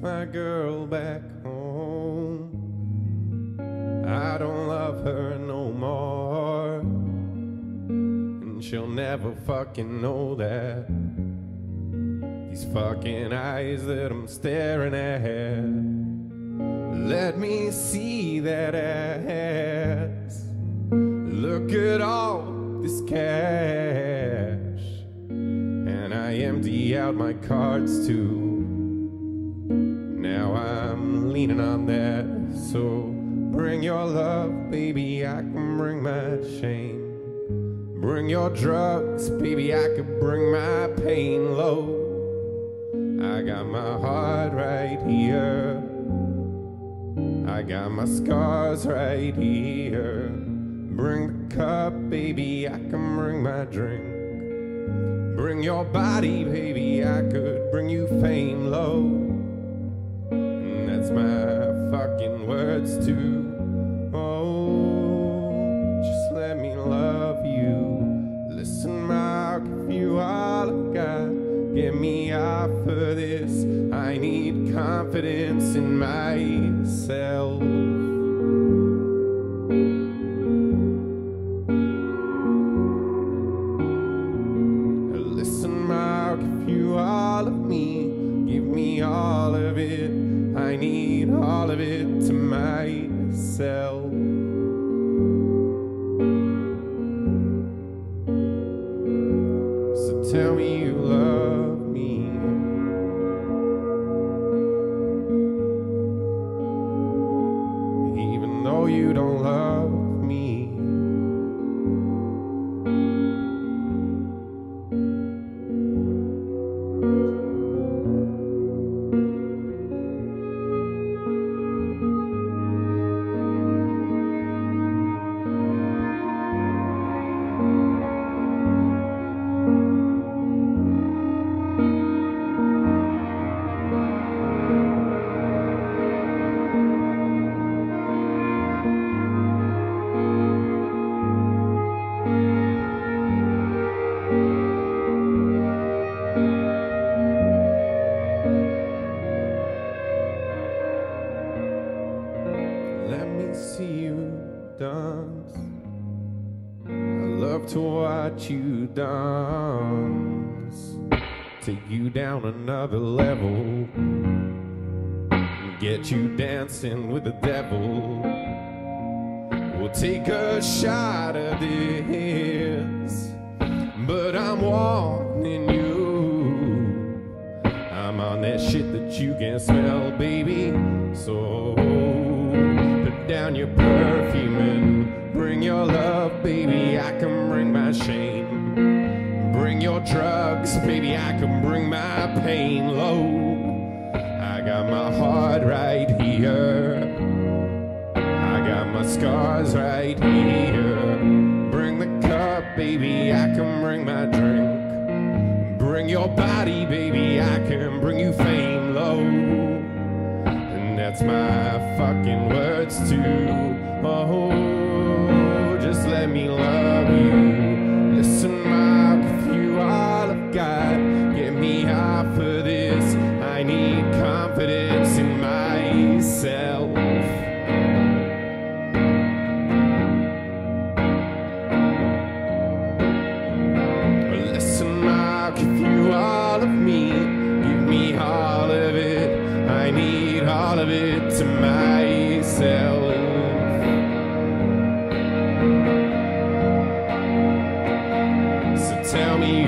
My girl back home, I don't love her no more, and she'll never fucking know that. These fucking eyes that I'm staring at, let me see that ass. Look at all this cash, and I empty out my cards too. Now I'm leaning on that, so bring your love, baby, I can bring my shame. Bring your drugs, baby, I can bring my pain low. I got my heart right here, I got my scars right here. Bring the cup, baby, I can bring my drink. Bring your body, baby, I could bring you fame low. That's my fucking words too. Oh, just let me love you. Listen, Mark, if you are all I got, get me off of this. I need confidence in myself. Listen, Mark, if you all of me, give me all of it. I need all of it to myself. So tell me you love me. Even though you don't love me. Dance. I love to watch you dance. Take you down another level and get you dancing with the devil. We'll take a shot of this, but I'm warning you, I'm on that shit that you can smell, baby. So down your perfume and bring your love, baby, I can bring my shame. Bring your drugs, baby, I can bring my pain low. I got my heart right here, I got my scars right here. Bring the cup, baby, I can bring my drink. Bring your body, baby, I can bring you fame low. That's my fucking words too. Oh, just let me love you. Listen, Mark, if you all I've got, get me off of this. I need confidence in myself. Listen, Mark, if you all of me, give me all of it. I need all of it to myself. So tell me